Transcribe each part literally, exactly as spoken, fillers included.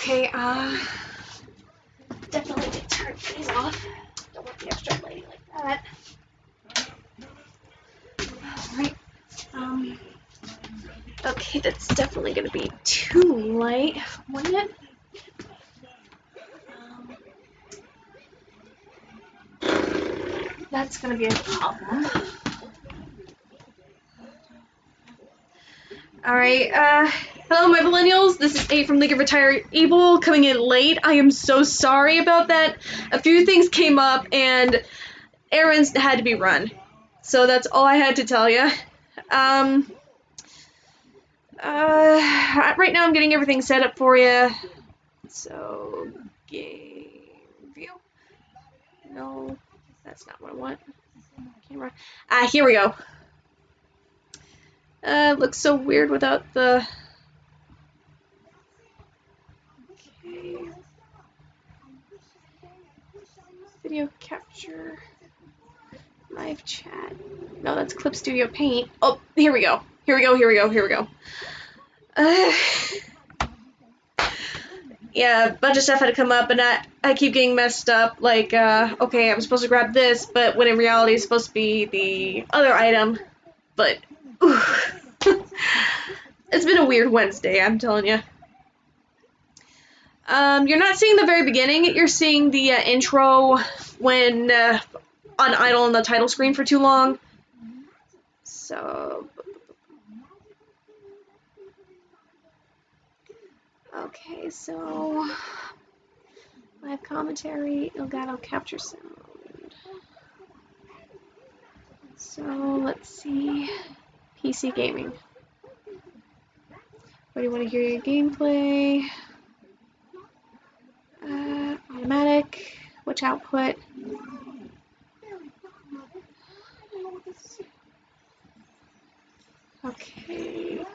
Okay, uh, definitely did turn these off. Don't want the extra lighting like that. Alright, um, okay, that's definitely gonna be too light, wouldn't it? Um, that's gonna be a problem. Alright, uh, hello my millennials, this is A from League of Retired Evil, coming in late. I am so sorry about that. A few things came up and errands had to be run. So that's all I had to tell you. Um, uh, right now I'm getting everything set up for you. So, game view. No, that's not what I want. Camera. Ah, here we go. Uh, looks so weird without the... Okay. Video capture. Live chat. No, that's Clip Studio Paint. Oh, here we go. Here we go, here we go, here we go. Uh, yeah, a bunch of stuff had to come up, and I, I keep getting messed up. Like, uh, okay, I'm supposed to grab this, but when in reality it's supposed to be the other item. But... It's been a weird Wednesday, I'm telling you. Um, you're not seeing the very beginning, you're seeing the uh, intro when uh, on idle on the title screen for too long. So... Okay, so... Live commentary, Elgato capture sound. So, let's see... P C gaming. What do you want to hear your gameplay? Uh, automatic. Which output? Okay.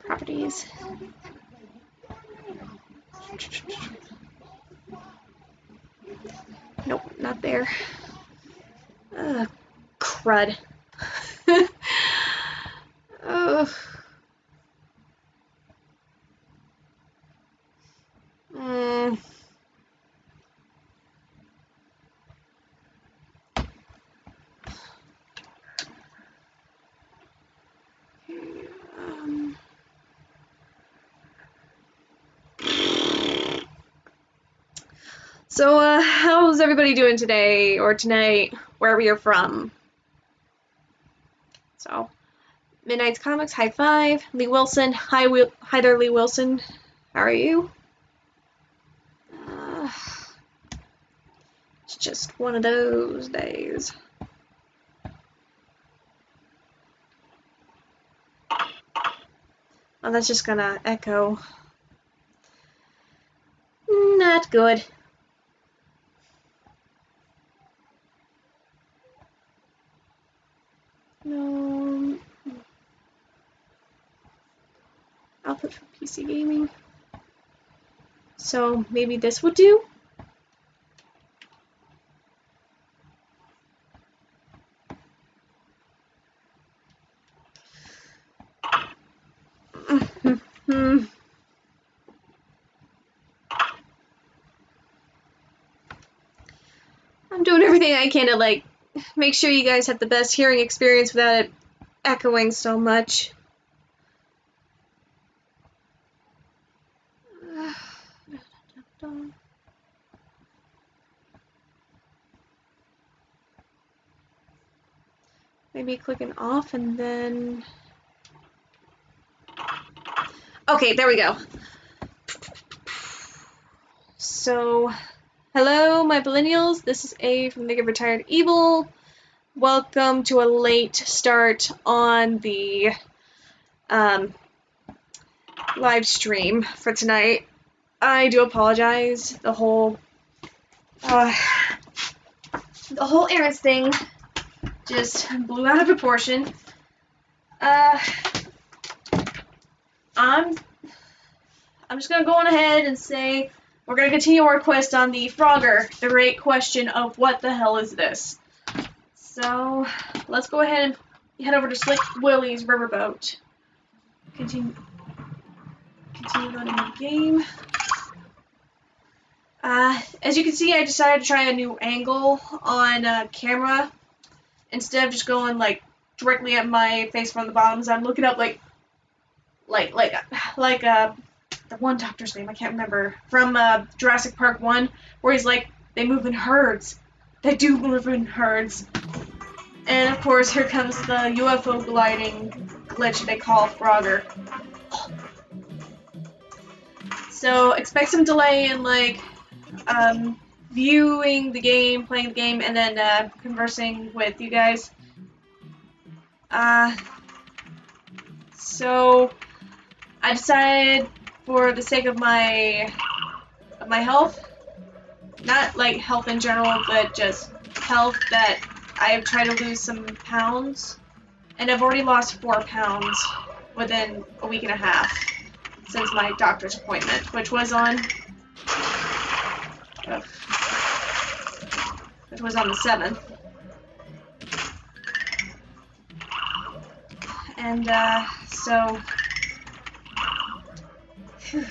Properties. Nope, not there. Ugh, crud. Ugh. Mm. Okay, um. So, uh, how's everybody doing today or tonight? Wherever you're from. So, Midnight's Comics, high five. Lee Wilson, hi, Will hi there, Lee Wilson. How are you? Uh, it's just one of those days. Well, that's just gonna echo. Not good. No. Output for P C gaming. So maybe this would do? I'm doing everything I can to like make sure you guys have the best hearing experience without it echoing so much. Maybe clicking off and then... Okay, there we go. So... Hello, my millennials. This is A from League of Retired Evil. Welcome to a late start on the um, live stream for tonight. I do apologize. The whole uh, the whole errands thing just blew out of proportion. Uh, I'm I'm just gonna go on ahead and say. We're going to continue our quest on the Frogger, the great question of what the hell is this? So, let's go ahead and head over to Slick Willie's Riverboat. continue, continue running the game. Uh, as you can see, I decided to try a new angle on uh, camera. Instead of just going like directly at my face from the bottoms, I'm looking up like, like, like, like uh, the one doctor's name, I can't remember, from uh, Jurassic Park one, where he's like, they move in herds. They do move in herds. And of course, here comes the U F O gliding glitch they call Frogger. So expect some delay in like um, viewing the game, playing the game, and then uh, conversing with you guys. Uh, so I decided, for the sake of my of my health, not like health in general, but just health, that I've tried to lose some pounds, and I've already lost four pounds within a week and a half since my doctor's appointment, which was on, which was on the seventh. And uh, so, whew,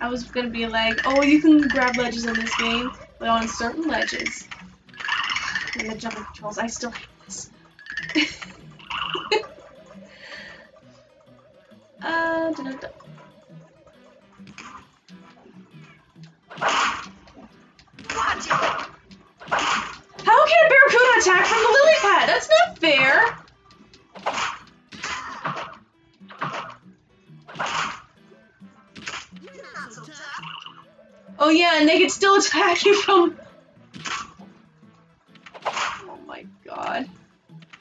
I was gonna be like, oh, you can grab ledges in this game, but on certain ledges, and the jumping controls, I still hate this. uh, da, da, da. How can a barracuda attack from the lily pad? That's not fair! Oh yeah, and they can still attack you from...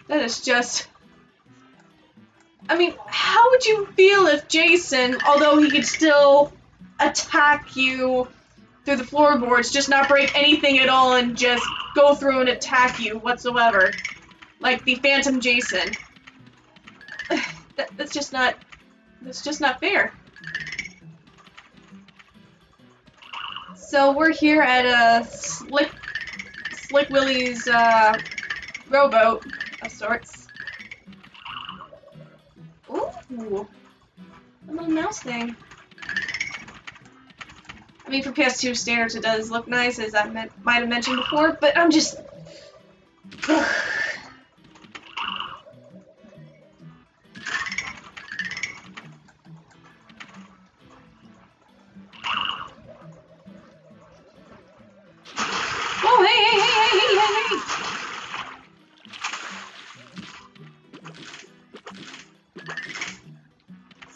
That is just... I mean, how would you feel if Jason, although he could still attack you through the floorboards, just not break anything at all and just go through and attack you whatsoever? Like the Phantom Jason. that, that's just not... That's just not fair. So we're here at a Slick... Slick Willie's, uh... rowboat of sorts. Ooh, a little mouse thing. I mean, for P S two standards, it does look nice, as I might have mentioned before, but I'm just...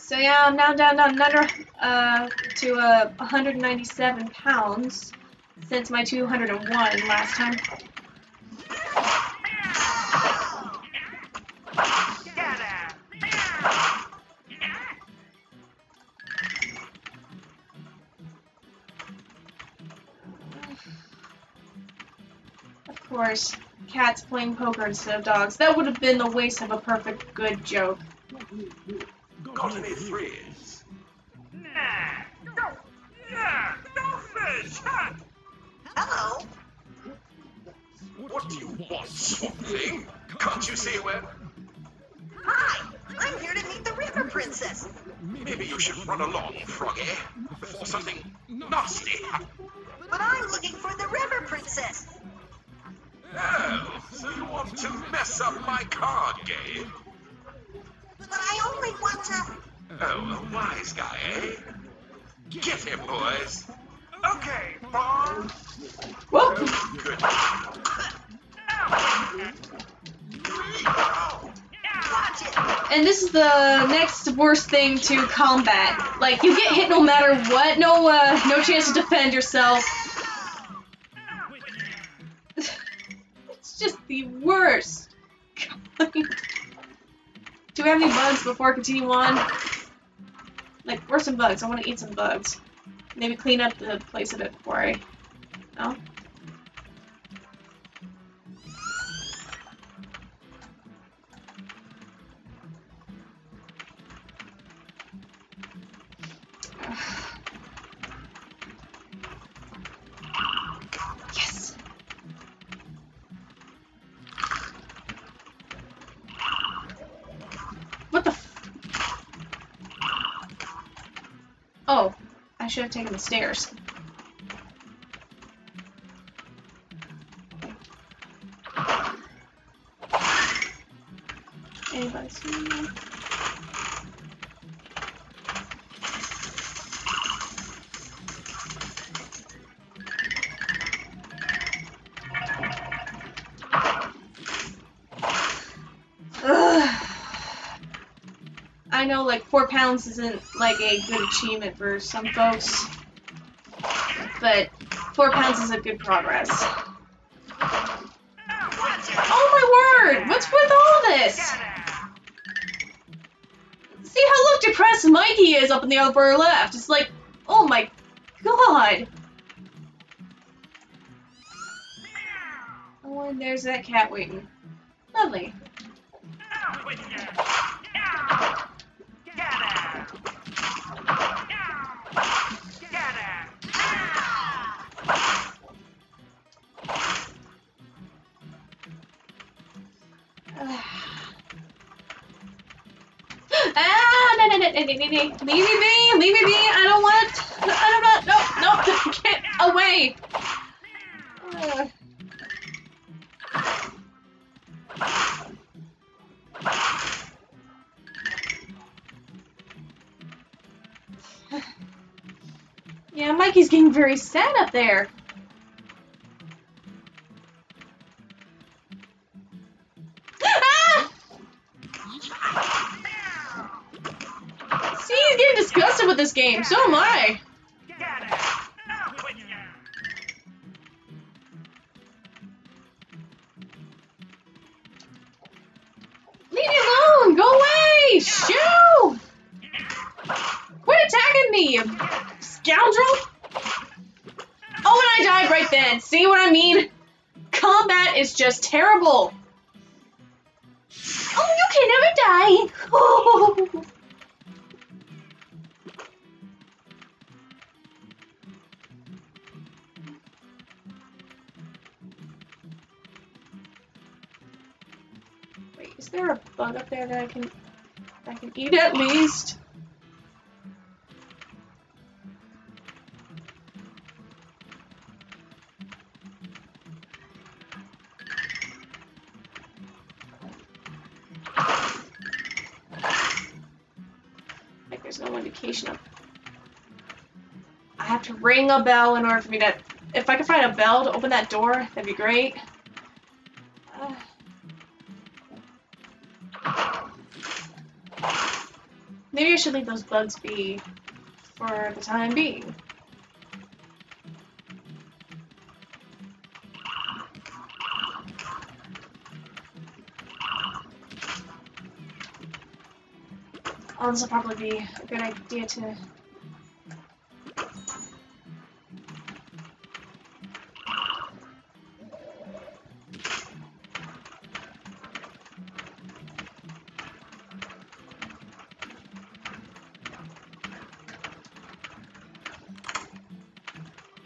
So yeah, I'm now down, down under, uh, to uh, one hundred ninety-seven pounds since my two hundred one last time. Of course, cats playing poker instead of dogs. That would have been the waste of a perfect good joke. Got any friends? Nah. No. Nah. No fish. Huh? Hello. What do you want, something? Can't you see where? Hi. I'm here to meet the River Princess. Maybe you should run along, Froggy, before something nasty. But I'm looking for the River Princess. Oh, so you want to mess up my card game? But I only want to... Oh, a wise guy, eh? Get him, boys. Okay, Bob. Whoop. Oh, good. And this is the next worst thing to combat. Like, you get hit no matter what. No, uh, no chance to defend yourself. It's just the worst. Do we have any bugs before I continue on? Like, where's some bugs? I want to eat some bugs. Maybe clean up the place a bit before I... No? should have taken the stairs. Anybody see me? I know, like, four pounds isn't, like, a good achievement for some folks, but four pounds is a good progress. Oh my word! What's with all this? See how, look, depressed Mikey is up in the upper left. It's like, oh my god. Oh, and there's that cat waiting. Lovely. Leave me be, leave me be, leave me be, I don't want it, I don't want it, no, no, get away! Uh. Yeah, Mikey's getting very sad up there. This game, so am I. Leave me alone! Go away! Shoo! Quit attacking me, you scoundrel! Oh, and I died right then. See what I mean? Combat is just terrible. Oh, you can never die. Oh. Is there a bug up there that I can I can eat at least? Like there's no indication of. I have to ring a bell in order for me to. If I could find a bell to open that door, that'd be great. Uh, Maybe I should leave those bugs be for the time being. Oh, this will probably be a good idea to...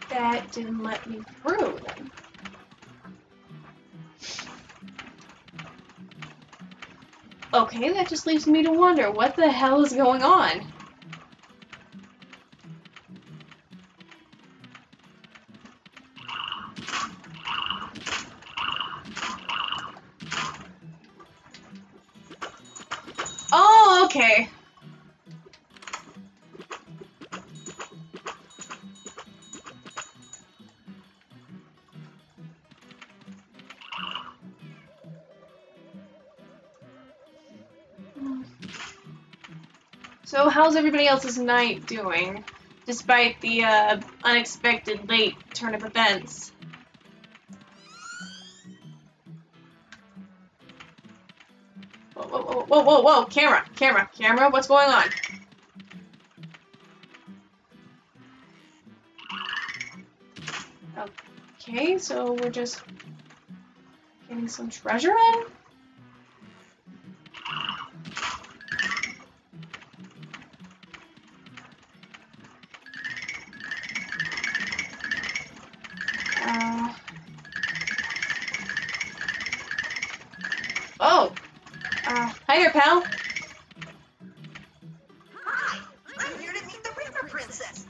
That didn't let me through them. Okay, that just leaves me to wonder what the hell is going on. Oh, okay. So how's everybody else's night doing, despite the uh, unexpected late turn of events? Whoa, whoa, whoa, whoa, whoa, whoa, camera, camera, camera, what's going on? Okay, so we're just getting some treasure in? Pal? Hi, I'm here to meet the river princess.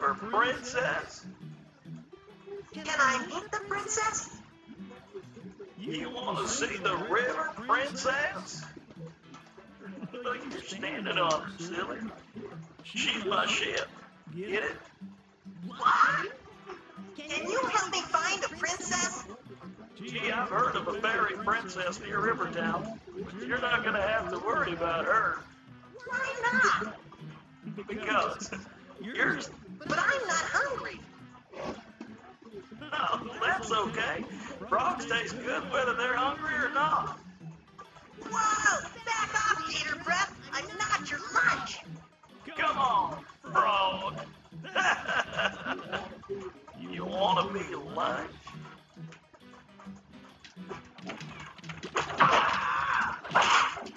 River Princess. Can I meet the princess? You want to see the River Princess? Look, you're standing on her, silly. She's my ship. Get it? What? Can you help me find a princess? Gee, I've heard of a fairy princess near Rivertown, but you're not gonna have to worry about her. Why not? Because you're... But I'm not hungry. No, that's okay. Frogs taste good whether they're hungry or not. Whoa! Back off, gator breath! I'm not your lunch! Come on, frog! You wanna be lunch? Stop that!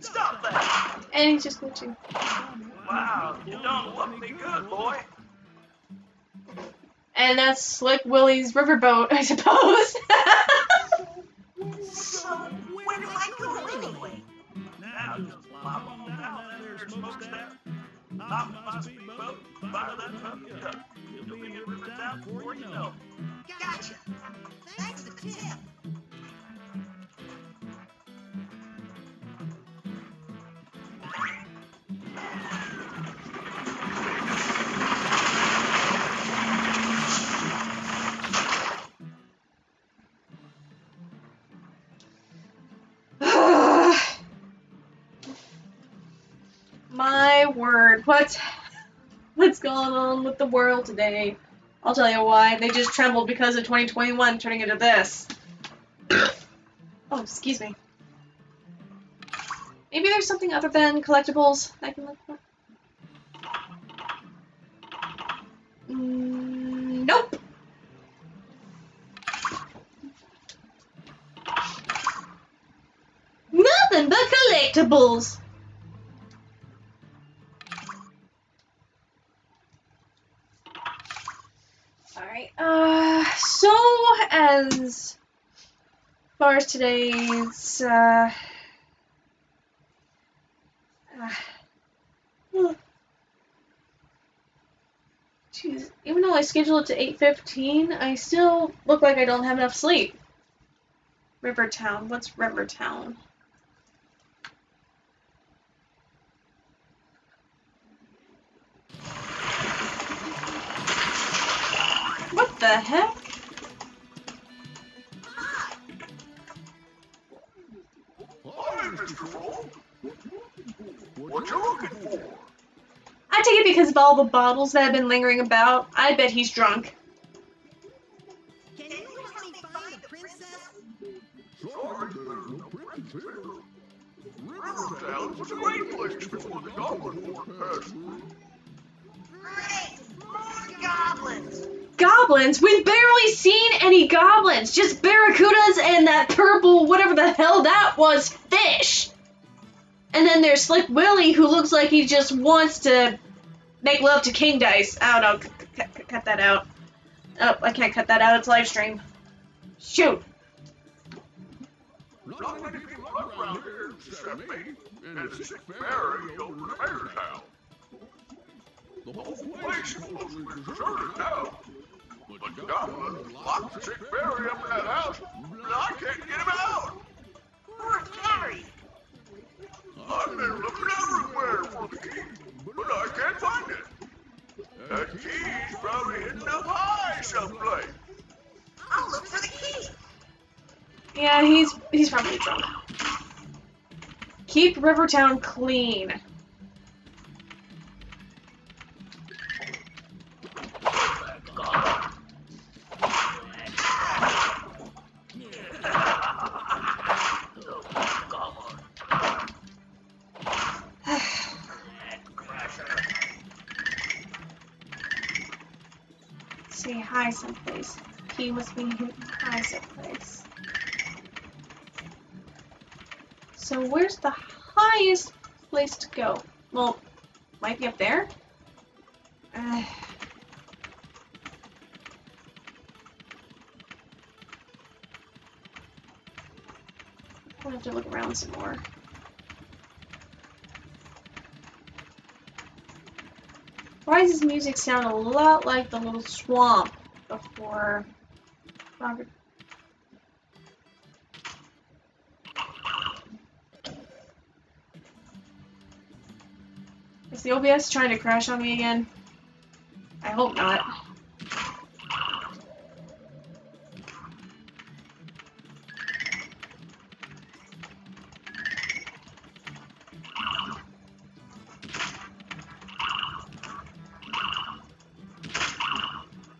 Stop that! And he's just glitching. Wow, you done look me good, boy. And that's Slick Willie's Riverboat, I suppose. So, where do I go anyway? Now just pop on down there, smokestack. Hop in my speedboat, fire that puppy up. You'll be in Rivertown before you know. Gotcha. Thanks for the tip. What? What's going on with the world today? I'll tell you why. They just trembled because of twenty twenty-one turning into this. Oh, excuse me. Maybe there's something other than collectibles I can look for. Mm, nope. Nothing but collectibles. Uh, so as far as today's uh, uh, geez, even though I scheduled it to eight fifteen, I still look like I don't have enough sleep. Rivertown, what's Rivertown? What the heck? Hi, Mister Frog. What you looking for? I take it because of all the bottles that have been lingering about. I bet he's drunk. Can you help me find the princess? Sorry, there's no princess here. Rivertown was a great place before the goblin war passed. Great! More goblins! Goblins? We've barely seen any goblins. Just barracudas and that purple, whatever the hell that was, fish. And then there's Slick Willie, who looks like he just wants to make love to King Dice. I don't know. C c cut that out. Oh, I can't cut that out. It's live stream. Shoot. Not many people around here except me and the sick fairy over at Fairytown. The whole place was deserted now. But goblins locked the sick fairy up in that house, and I can't get him out! Poor fairy! I've been looking everywhere for the key, but I can't find it. That key's probably hidden up high someplace. I'll look for the key. Yeah, he's he's probably drunk. Keep Rivertown clean. Someplace. He must be high someplace. So where's the highest place to go? Well, might be up there? Uh, I'll have to look around some more. Why does this music sound a lot like the little swamp before Robert? Is the O B S trying to crash on me again? I hope not.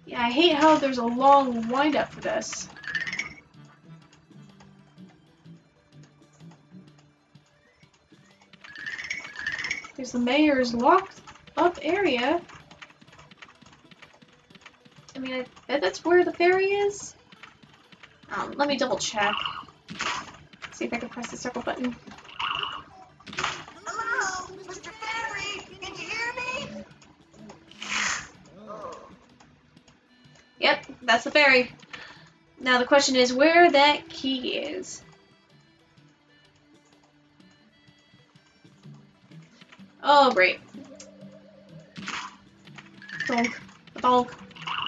Yeah, I hate how there's a long wind up for this. There's the mayor's locked up area. I mean, I bet that's where the ferry is. Um, let me double check. See if I can press the circle button. Hello, Mister Ferry, can you hear me? Oh. Yep, that's the ferry. Now the question is where that key is. Oh, great. Donk. Donk.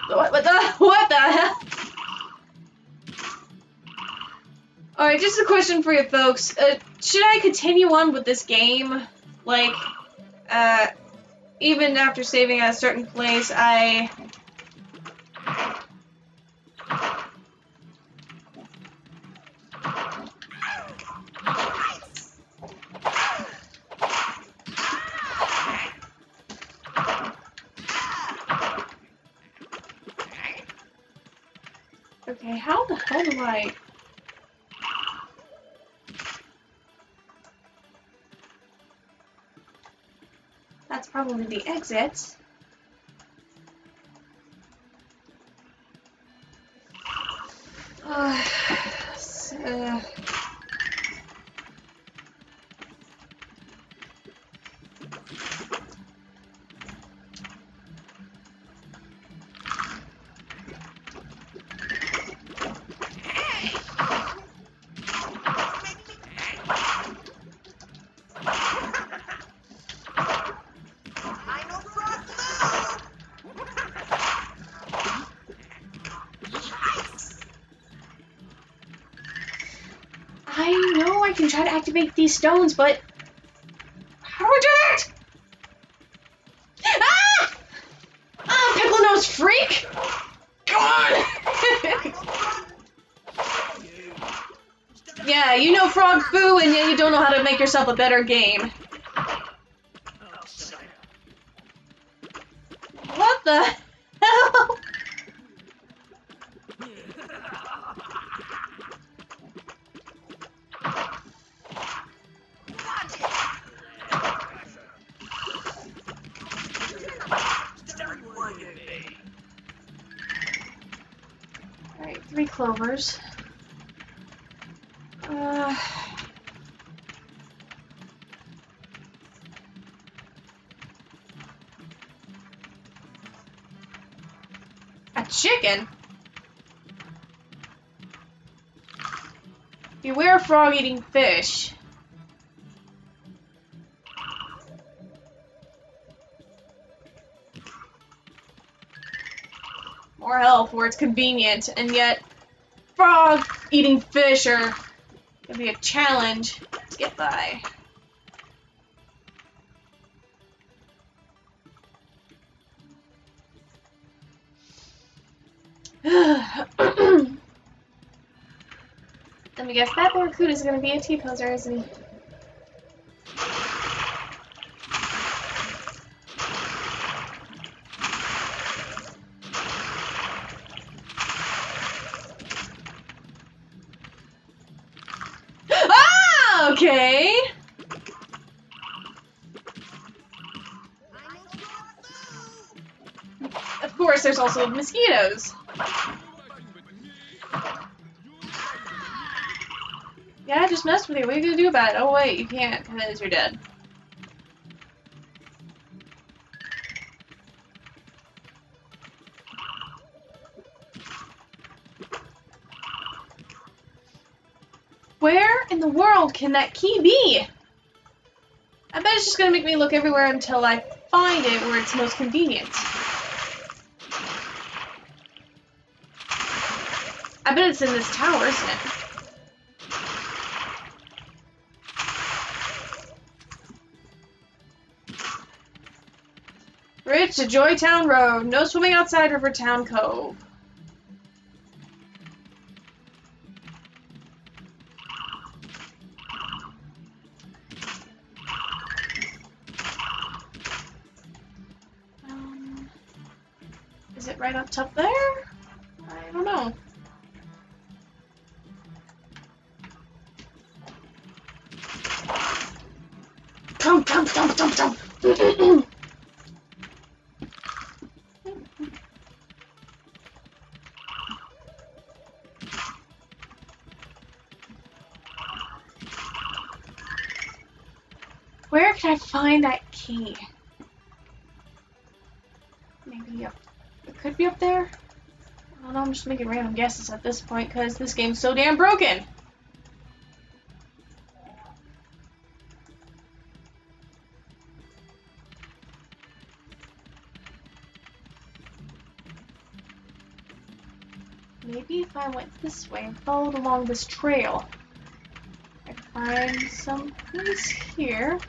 What, what the? What the hell? Alright, just a question for you folks. Uh, should I continue on with this game? Like, uh, even after saving at a certain place, I... Like, that's probably the exit. Uh, so, uh, try to activate these stones, but how do I do that? Ah! Ah, pickle nose freak! Come on! Yeah, you know Frog Boo, and then you don't know how to make yourself a better game. What the hell? Clovers. Uh, a chicken? Beware of frog eating fish. More health where it's convenient, and yet frog eating fish are gonna be a challenge to get by. Let me guess, that barracuda is gonna be a T-poser, isn't he? Okay. Of course, there's also mosquitoes. Yeah, I just messed with you. What are you gonna do about it? Oh wait, you can't because you're dead. Where in the world can that key be? I bet it's just gonna make me look everywhere until I find it where it's most convenient. I bet it's in this tower, isn't it? Bridge to Joy Town Road. No swimming outside Rivertown Cove. Um, is it right up top there? I don't know. Thump, thump, thump, thump, thump. Where can I find that key? Maybe up. It could be up there? I don't know, I'm just making random guesses at this point because this game's so damn broken! Maybe if I went this way and followed along this trail, I could find some things here.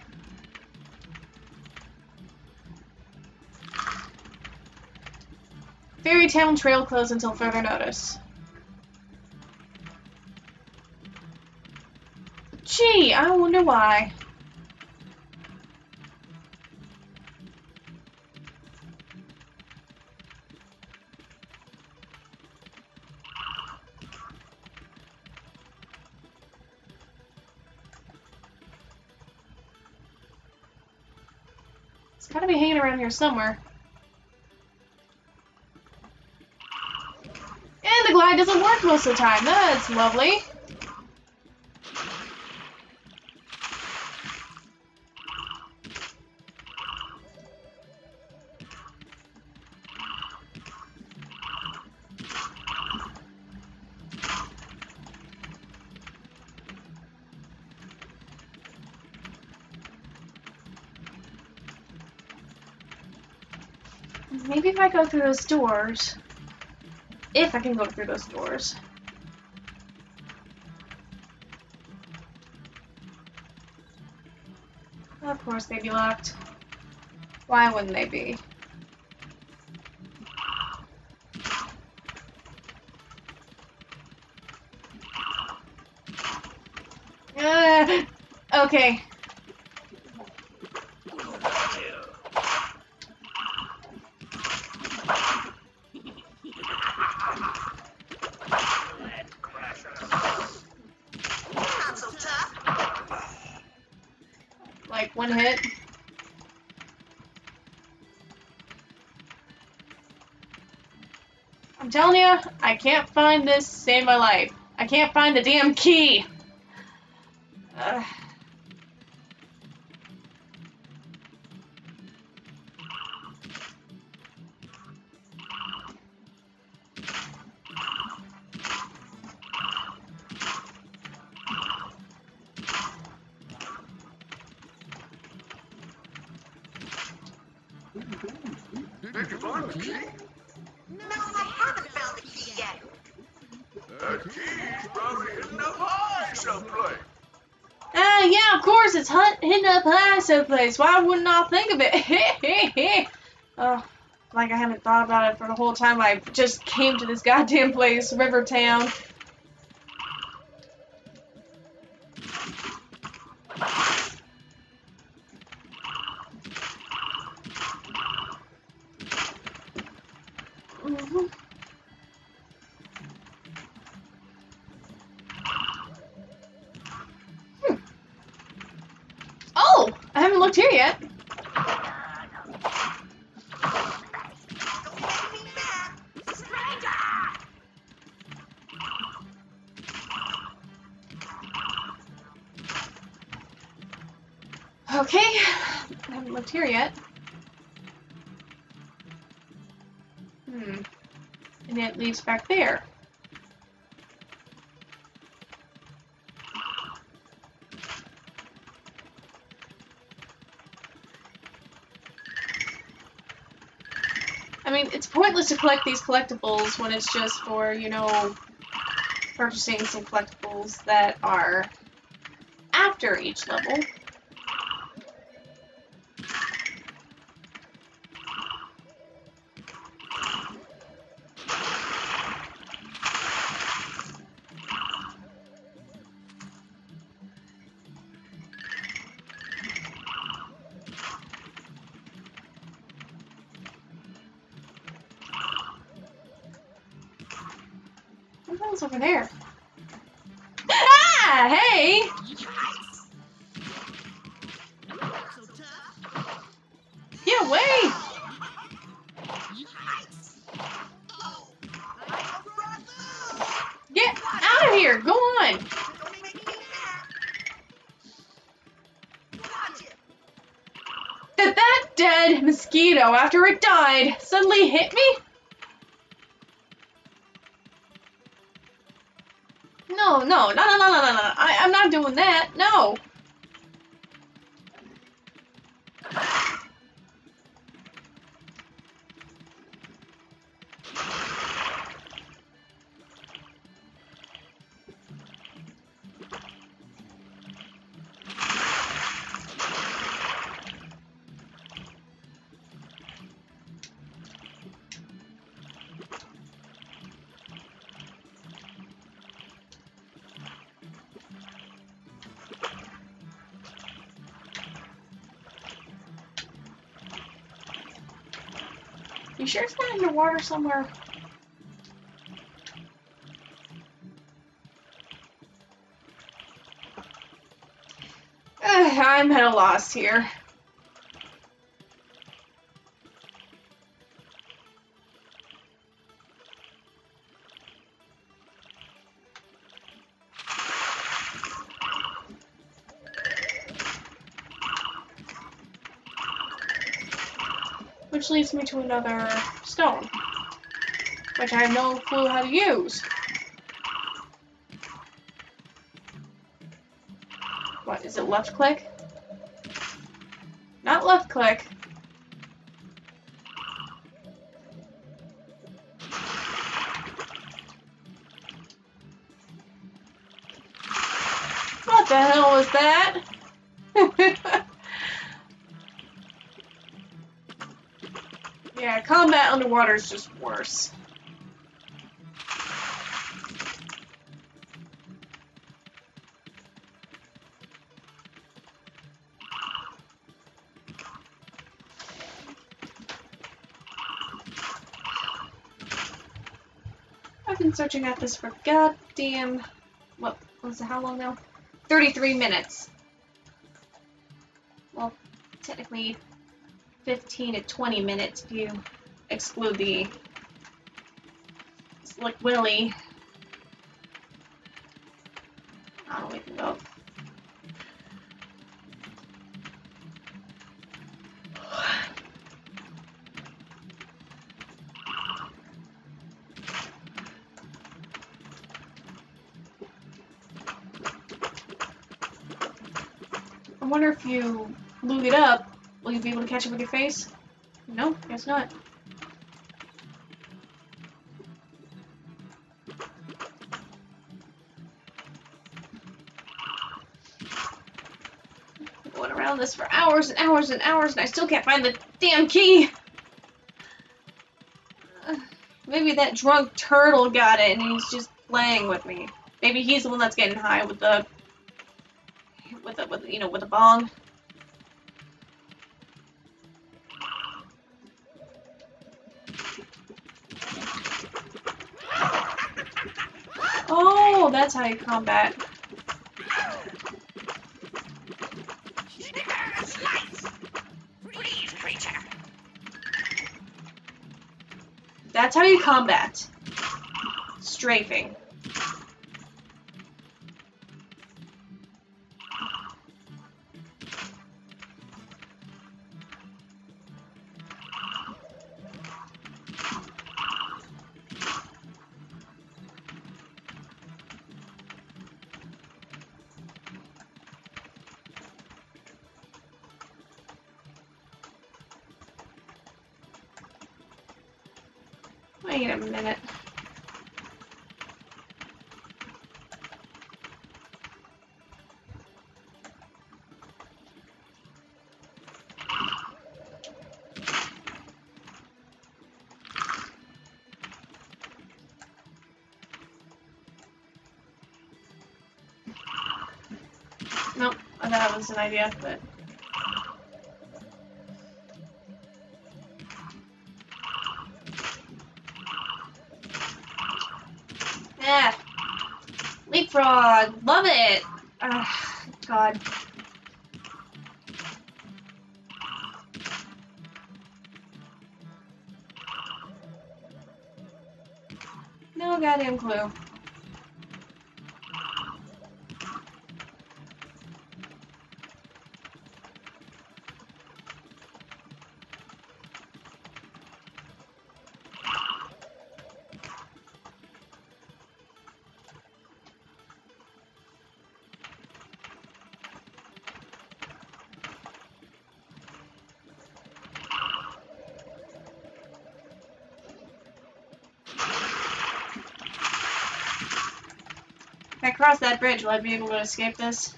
Fairytown Trail closed until further notice. Gee, I wonder why. It's gotta be hanging around here somewhere. Glide doesn't work most of the time. That's lovely. Maybe if I go through those doors. If I can go through those doors. Of course they'd be locked. Why wouldn't they be? Uh, okay. One hit. I'm telling you, I can't find this to save my life. I can't find the damn key. Ugh. Did you find the key? No, I haven't found the key yet. The key's probably hidden up high someplace. Ah, uh, yeah, of course, it's hidden up high someplace. Why wouldn't I think of it? Oh, like I haven't thought about it for the whole time I just came to this goddamn place, Rivertown. Here yet. Okay, I haven't lived here yet. Hmm, and it leads back there. mean, it's pointless to collect these collectibles when it's just for, you know, purchasing some collectibles that are after each level. Over there. Ah! Hey! Get away! Get out of here! Go on! Did that dead mosquito, after it died, suddenly hit me? No, no, no, no, no, no, no, no. I, I'm not doing that. No. You sure it's not underwater somewhere? Ugh, I'm at a loss here. Which leads me to another stone, which I have no clue how to use. What, is it left click? Not left click. What the hell was that? Yeah, combat underwater is just worse. I've been searching at this for goddamn, what was it, how long now? thirty-three minutes. Well, technically fifteen to twenty minutes if you exclude the Slick Willie. I don't even know. I wonder if you loot it up. Will you be able to catch it with your face? No, guess not. Going around this for hours and hours and hours, and I still can't find the damn key. Uh, maybe that drunk turtle got it, and he's just playing with me. Maybe he's the one that's getting high with the, with the, with, you know, with the bong. Oh, that's how you combat. That's how you combat. Strafing. Wait a minute. Nope, that was an idea, but... Yeah. Leapfrog! Love it! Ah, God. No goddamn clue. Cross that bridge, will I be able to escape this?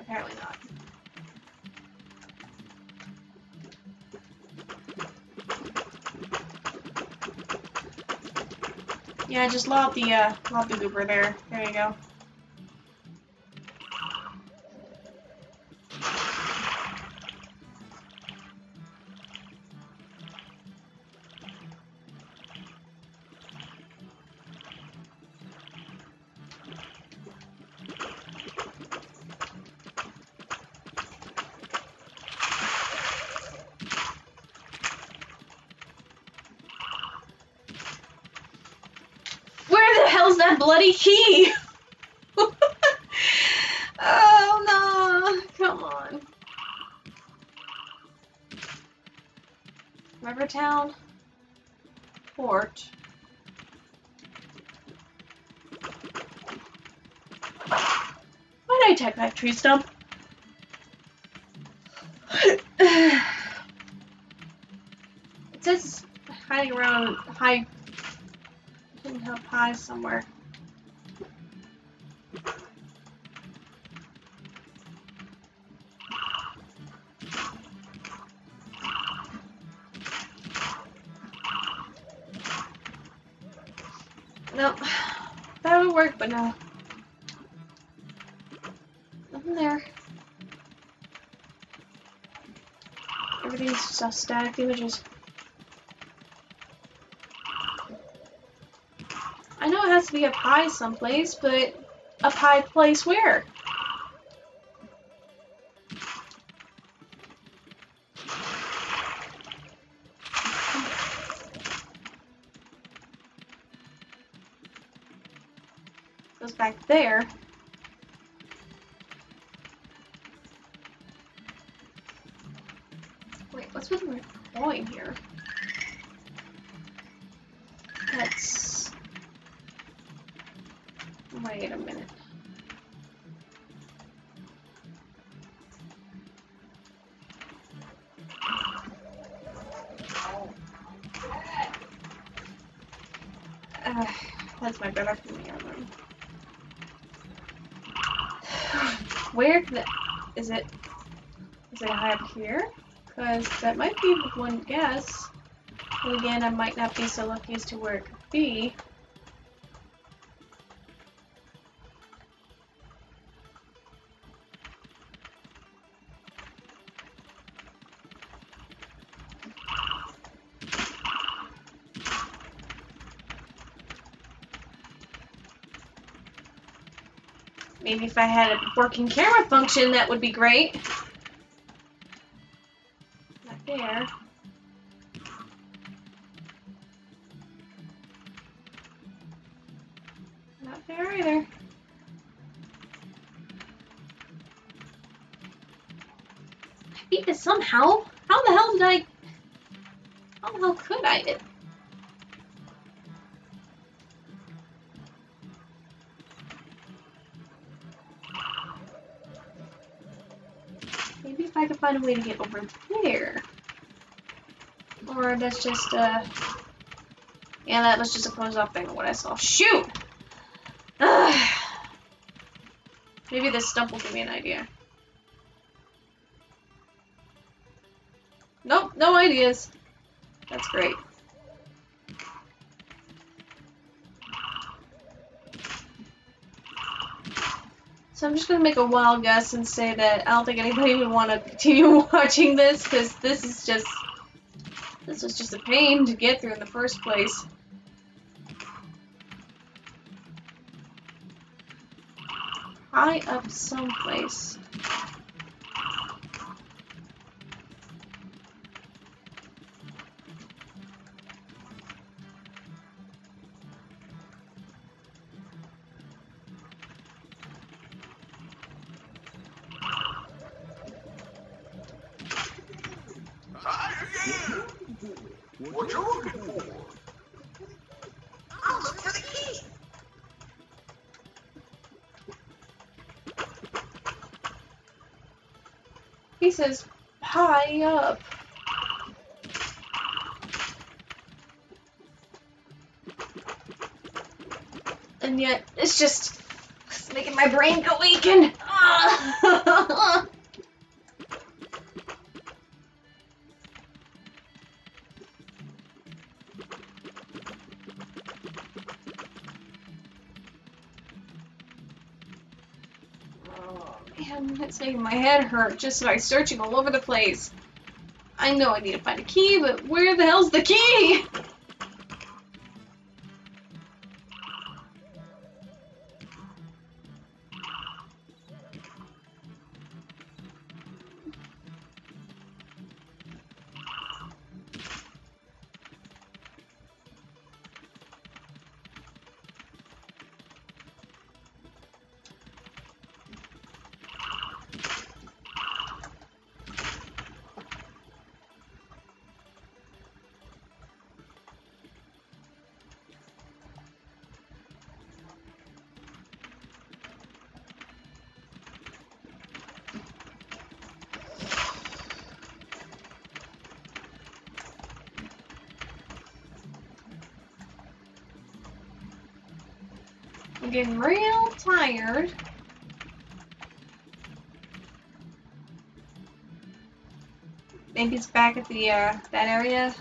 Apparently not. Yeah, just lob the uh lob the goober there. There you go. Bloody key! Oh no! Come on. Rivertown Port. Why did I take that tree stump? It says hiding around high. Didn't help high somewhere. Nope. That would work, but no. Nothing there. Everything's just static images. I know it has to be up high someplace, but up high place where? Back there. Wait, what's with my coin here? Let's wait a minute. Uh, that's my brother from the other room. Where the, is it? Is it high up here? Because that might be one guess. But again, I might not be so lucky as to where it could be. Maybe if I had a working camera function, that would be great. Not there. Not there either. I beat this somehow. How the hell did I... How the hell could I? It... Maybe if I could find a way to get over there. Or that's just, uh... yeah, that was just a close-up thing of what I saw. Shoot! Ugh. Maybe this stump will give me an idea. Nope, no ideas. That's great. So I'm just gonna make a wild guess and say that I don't think anybody would want to continue watching this, because this is just, this was just a pain to get through in the first place. High up someplace. He says, "Pie up." And yet, it's just it's making my brain go weak and... Uh. It's making my head hurt just by searching all over the place. I know I need to find a key, but where the hell's the key? I'm getting real tired. I think it's back at the uh, that area.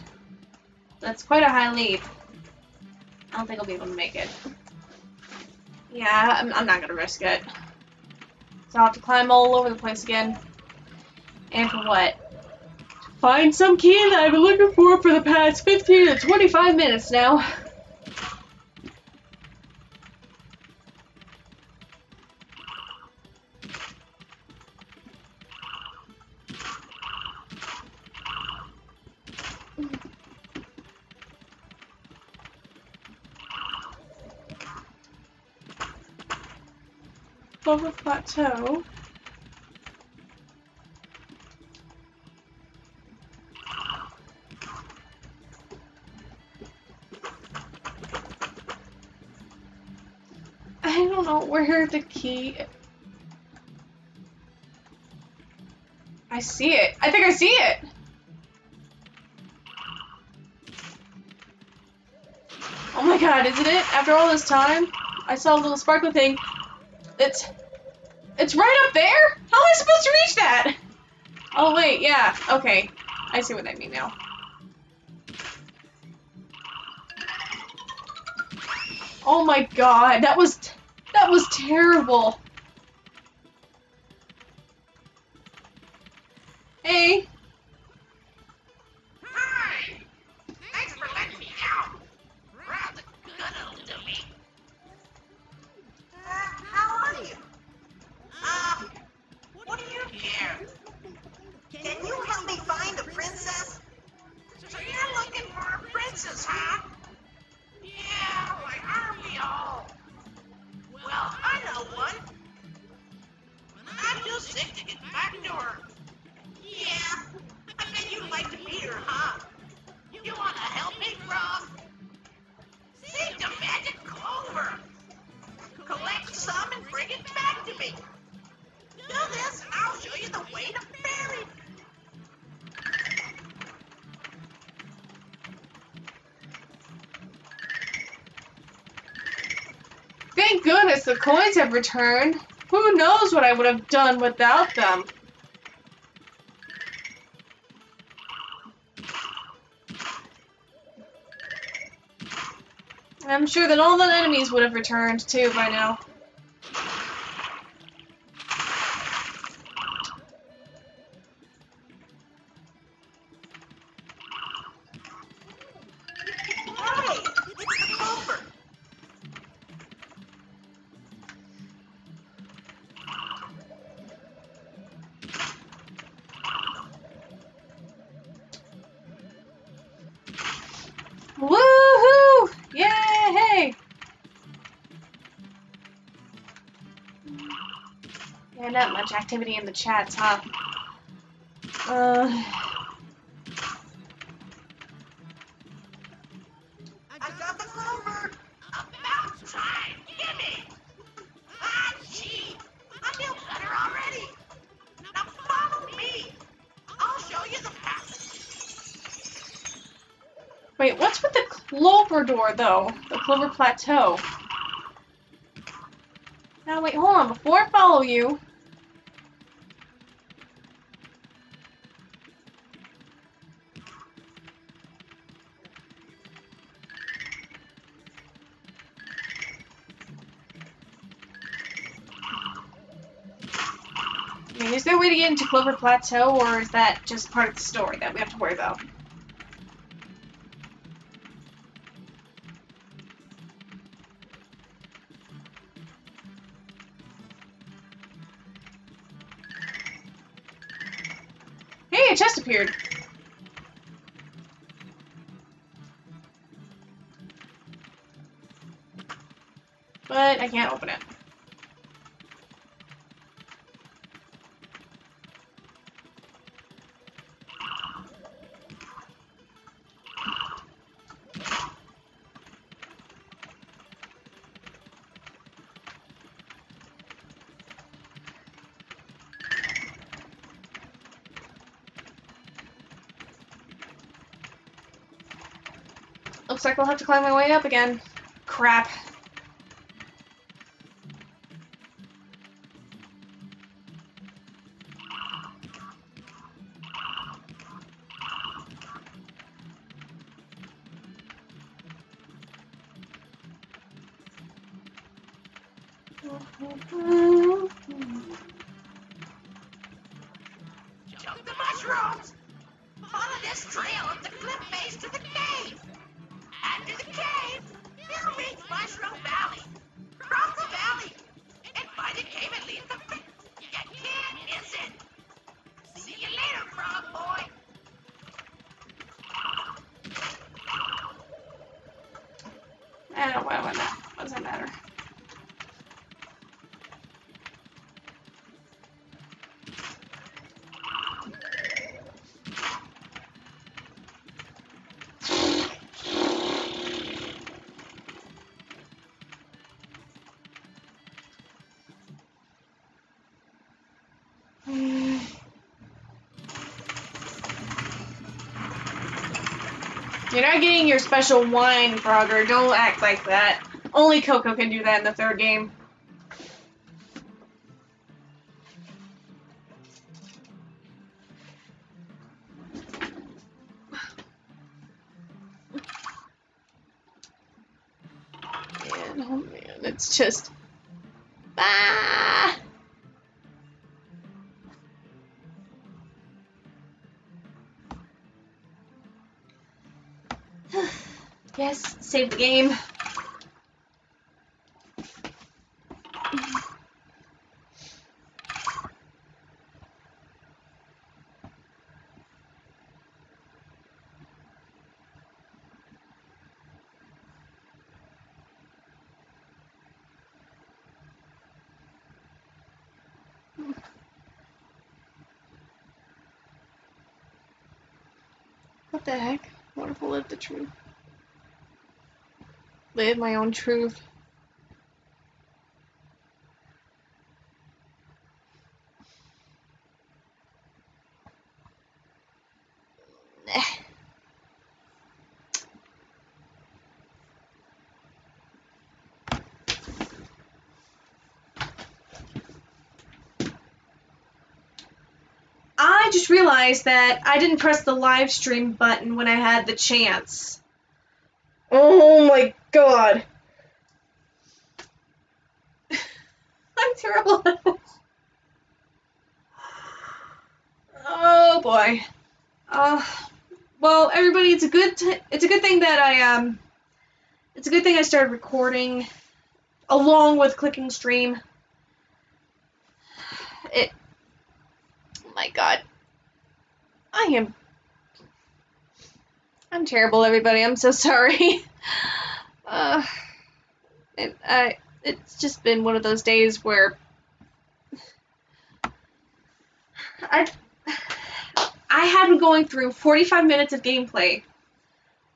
That's quite a high leap. I don't think I'll be able to make it. Yeah, I'm, I'm not gonna risk it. So I'll have to climb all over the place again. And for what? Find some key that I've been looking for for the past fifteen to twenty-five minutes now. Clover Plateau. I don't know where the key. I see it. I think I see it. Oh my god, isn't it? After all this time, I saw a little sparkle thing. It's, it's right up there? How am I supposed to reach that? Oh, wait, yeah, okay. I see what I mean now. Oh my god, that was, that was terrible. Hey. Hi. Thanks for letting me out. Rather good old to me. Um, what do you care? Can you help me find a princess? So you're looking for a princess, huh? Yeah, like aren't we all? Well, I know one. I'm too sick to get back to her. Yeah, I bet you'd like to meet her, huh? You wanna help me, Frog? Save the magic clover! Collect some and bring it back to me! Do this and I'll show you the way to fairy. noticed the coins have returned. Who knows what I would have done without them? I'm sure that all the enemies would have returned too by now. Not much activity in the chats, huh? Uh, I got the Clover! About time! Gimme! Ah, gee! I feel better already! Now follow me! I'll show you the path! Wait, what's with the Clover door, though? The Clover Plateau. Now, wait, hold on. Before I follow you... Is there a way to get into Clover Plateau, or is that just part of the story that we have to worry about? Hey, a chest appeared! But I can't open it. Looks like I'll have to climb my way up again. Crap. Jump the mushrooms! Follow this trail up the cliff face to the cave! After the cave, you'll reach Mushroom Valley. Cross the valley, and find the cave and leave the pit. You can't miss it. See you later, frog boy. I don't want that. What does that matter? You're not getting your special wine, Frogger. Don't act like that. Only Coco can do that in the third game. Man, oh man, it's just... Ah! Yes, save the game. What the heck? What if I live the truth? Live my own truth. just realized that I didn't press the live stream button when I had the chance. Oh my god. I'm terrible at this. Oh boy. Uh, well, everybody, it's a good t it's a good thing that I um it's a good thing I started recording along with clicking stream. It oh my god. I am I'm terrible, everybody. I'm so sorry. uh it, I It's just been one of those days where I I had been going through forty-five minutes of gameplay.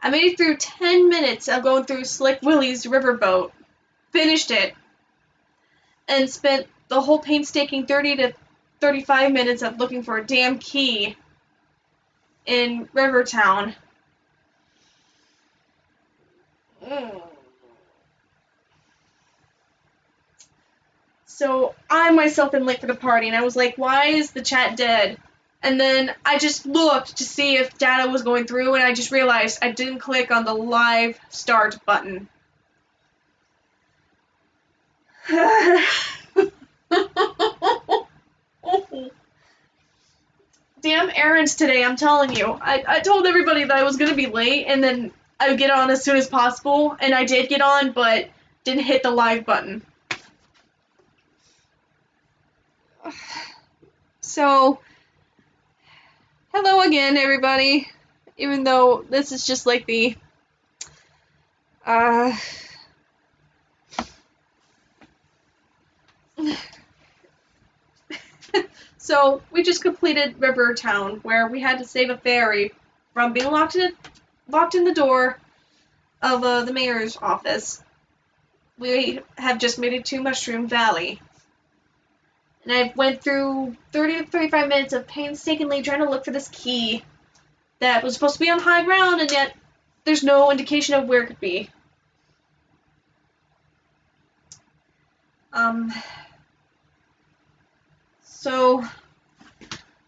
I made it through ten minutes of going through Slick Willie's Riverboat, finished it, and spent the whole painstaking thirty to thirty-five minutes of looking for a damn key in Rivertown. Mm. So I myself am late for the party, and I was like, why is the chat dead? And then I just looked to see if data was going through, and I just realized I didn't click on the live start button. Damn errands today, I'm telling you. I, I told everybody that I was going to be late, and then I would get on as soon as possible, and I did get on, but didn't hit the live button. So, hello again, everybody, even though this is just like the, uh, so we just completed Rivertown, where we had to save a fairy from being locked in, locked in the door of uh, the mayor's office. We have just made it to Mushroom Valley. And I went through thirty to thirty-five minutes of painstakingly trying to look for this key that was supposed to be on high ground, and yet there's no indication of where it could be. Um, so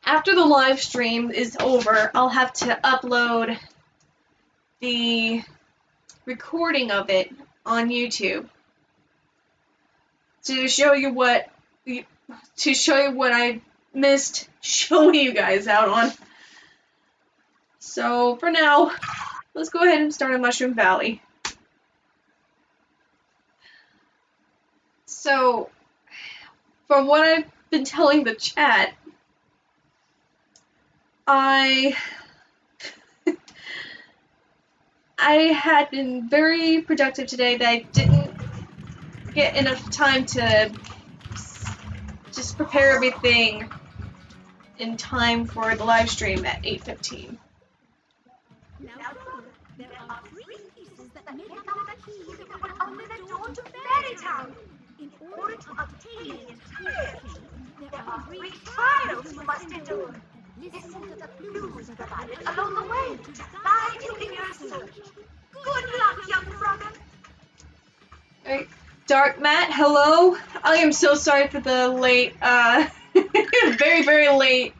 after the live stream is over, I'll have to upload the recording of it on YouTube to show you what... to show you what I missed showing you guys out on. So for now, let's go ahead and start in Mushroom Valley. So from what I've been telling the chat, I I had been very productive today that I didn't get enough time to just prepare everything in time for the live stream at eight fifteen. There are three pieces that make up the key that will open the door to Fairytown. In order to obtain the entire key, there are three trials you must endure. Listen to the clues provided along the way to guide you in your search. Good luck, young Frogger. All right. Dark Matt, hello. I am so sorry for the late, uh, very, very late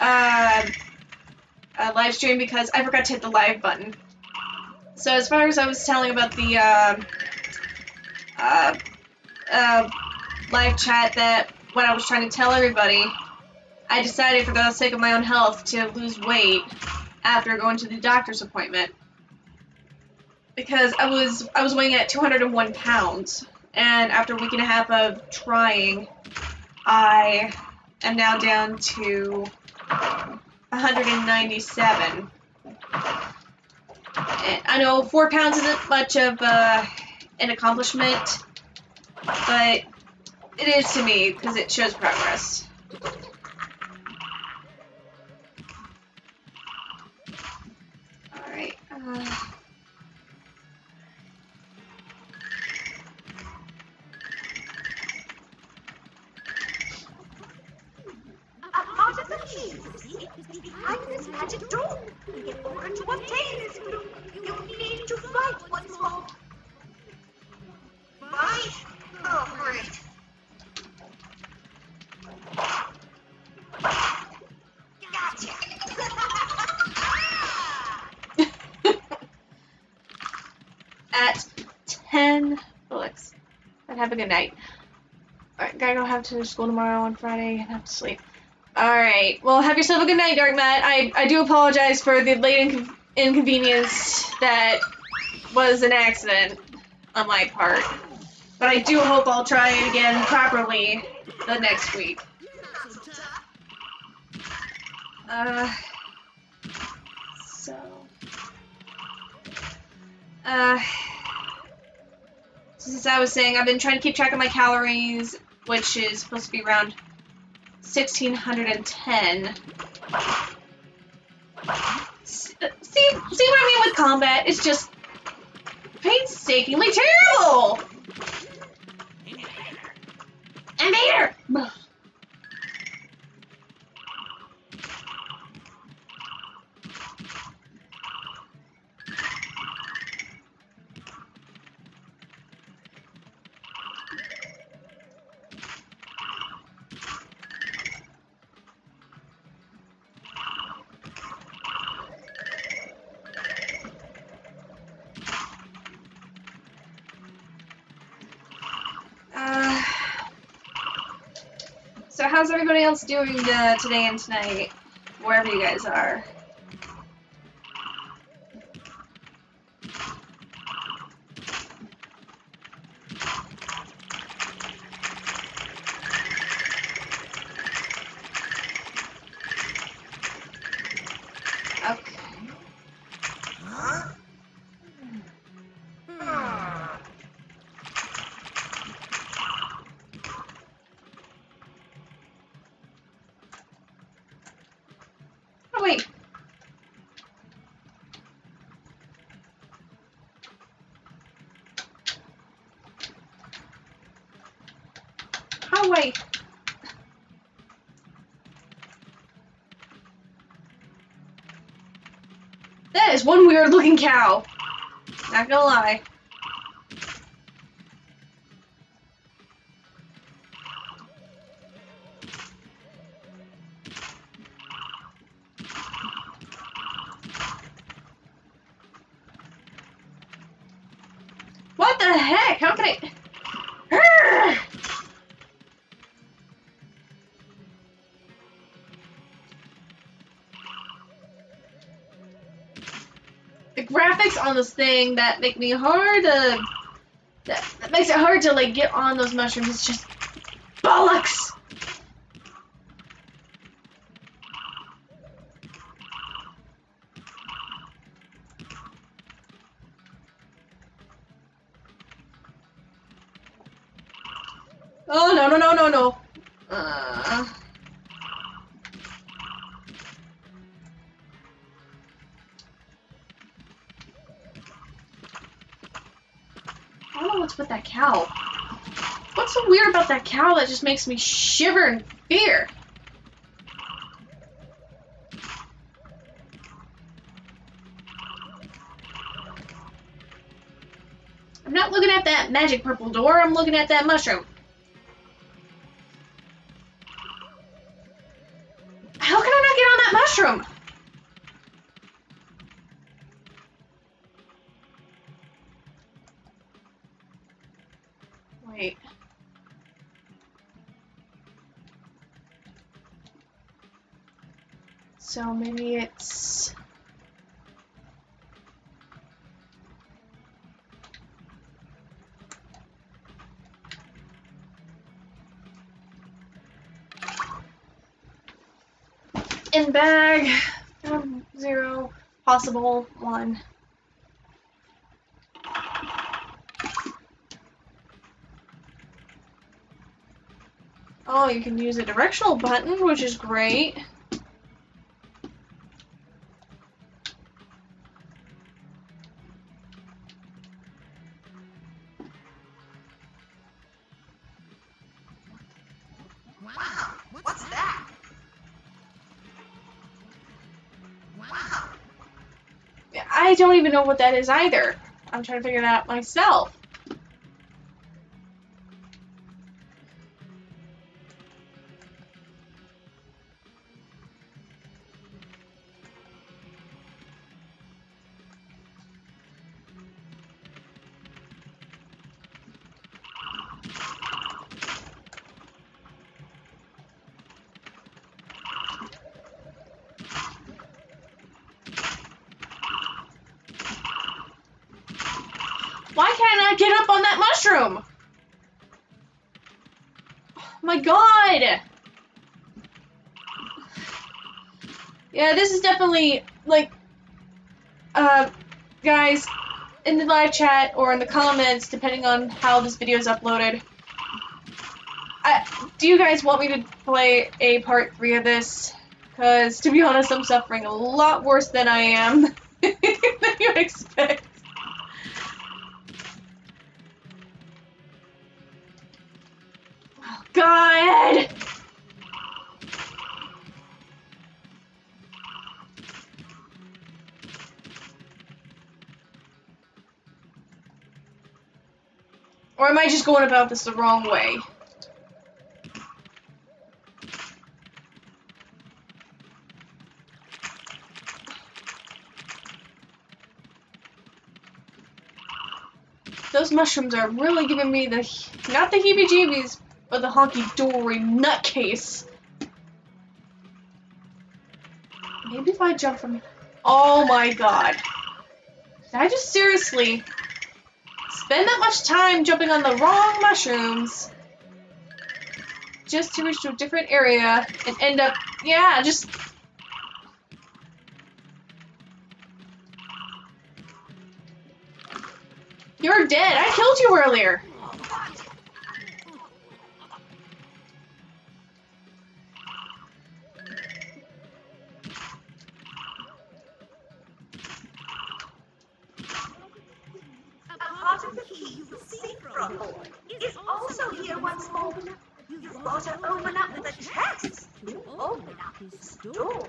uh, uh, live stream because I forgot to hit the live button. So as far as I was telling about the uh, uh, uh, live chat, that what I was trying to tell everybody, I decided for the sake of my own health to lose weight after going to the doctor's appointment because I was I was weighing at two hundred and one pounds. And after a week and a half of trying, I am now down to one hundred ninety-seven. And I know four pounds isn't much of uh, an accomplishment, but it is to me because it shows progress. All right. Uh... Behind this magic door, in order to obtain this clue, you need to fight once more. Fight? Oh, great. Got and have a good night. Alright, gotta go have to school tomorrow on Friday and have to sleep. Alright, well, have yourself a good night, Dark Matt. I, I do apologize for the late inco inconvenience that was an accident on my part. But I do hope I'll try it again properly the next week. Uh, so, uh, as I was saying, I've been trying to keep track of my calories, which is supposed to be around sixteen hundred ten. See, see what I mean with combat? It's just painstakingly terrible! I'm here! How's everybody else doing uh, today and tonight, wherever you guys are? One weird looking cow. Not gonna lie. What the heck? How can I? On this thing that make me hard to that, that makes it hard to like get on those mushrooms. It's just bollocks. Oh no no no no no. Uh. With that cow. What's so weird about that cow that just makes me shiver in fear? I'm not looking at that magic purple door, I'm looking at that mushroom. How can I not get on that mushroom? So maybe it's... in bag, um, zero, possible, one. Oh, you can use a directional button, which is great. I don't even know what that is either. I'm trying to figure it out myself. Why can't I get up on that mushroom? Oh my god! Yeah, this is definitely, like, uh, guys, in the live chat or in the comments, depending on how this video is uploaded, I, do you guys want me to play a part three of this? Because, to be honest, I'm suffering a lot worse than I am than you expect. Oh, God! Or am I just going about this the wrong way? Those mushrooms are really giving me the, not the heebie-jeebies, but the honky-dory nutcase. Maybe if I jump from, oh my god. Did I just seriously spend that much time jumping on the wrong mushrooms just to reach to a different area and end up, yeah, just... You're dead. I killed you earlier. A part of the key you received from Lord is also here once more. You've got to open up the chest to open up his door.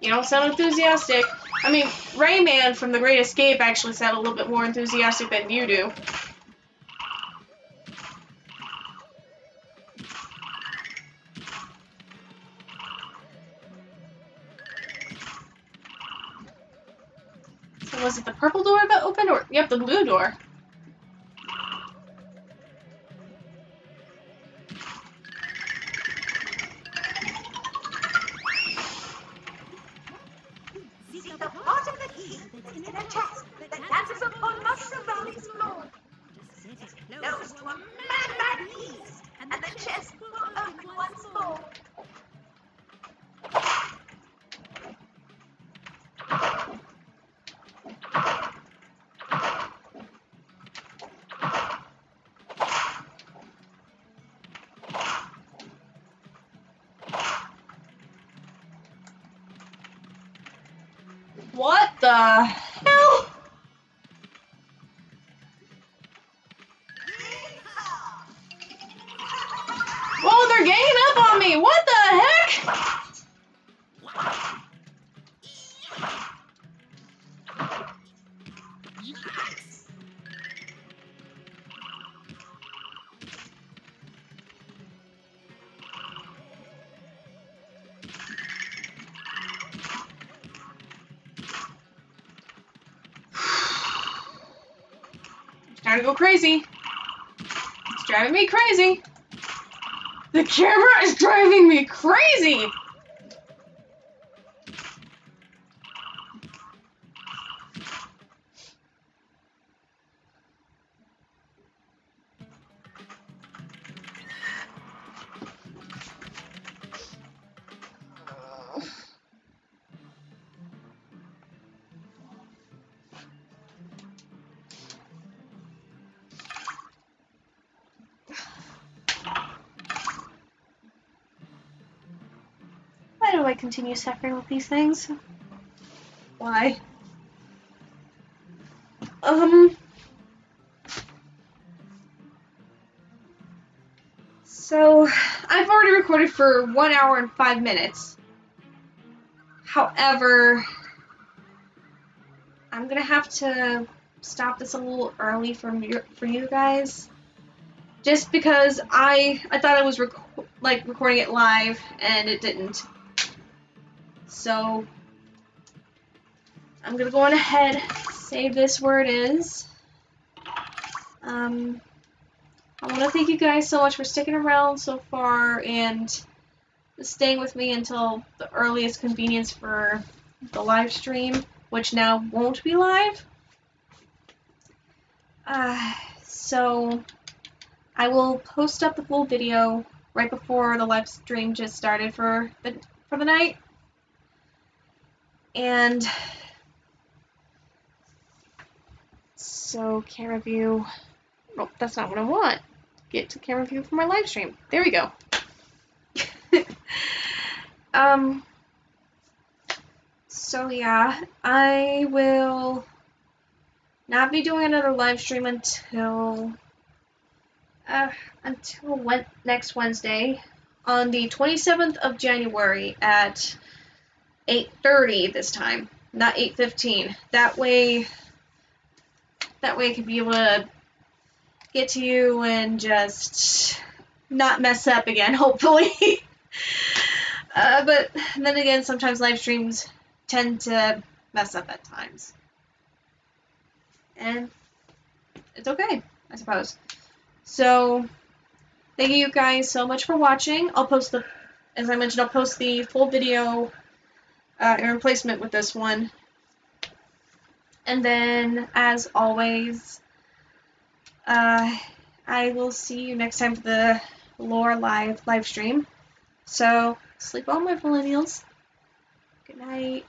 You don't sound enthusiastic. I mean, Rayman from The Great Escape actually sounded a little bit more enthusiastic than you do. So was it the purple door that opened, or yep, the blue door? Time to go crazy. It's driving me crazy. The camera is driving me crazy. Continue suffering with these things. Why? Um. So, I've already recorded for one hour and five minutes. However, I'm gonna have to stop this a little early for me, for you guys, just because I I thought I was rec like recording it live and it didn't. So, I'm going to go on ahead, save this where it is. Um, I want to thank you guys so much for sticking around so far, and staying with me until the earliest convenience for the live stream, which now won't be live. Uh, so I will post up the full video right before the live stream just started for the for the night. And so camera view, oh, that's not what I want. Get to camera view for my live stream. There we go. um. So yeah, I will not be doing another live stream until uh, until when, next Wednesday, on the twenty-seventh of January at eight thirty this time, not eight fifteen. That way, that way I can be able to get to you and just not mess up again, hopefully. uh, but then again, sometimes live streams tend to mess up at times. And it's okay, I suppose. So, thank you guys so much for watching. I'll post the, as I mentioned, I'll post the full video uh, in replacement with this one. And then, as always, uh, I will see you next time for the Lore Live live stream. So, sleep well, my millennials. Good night.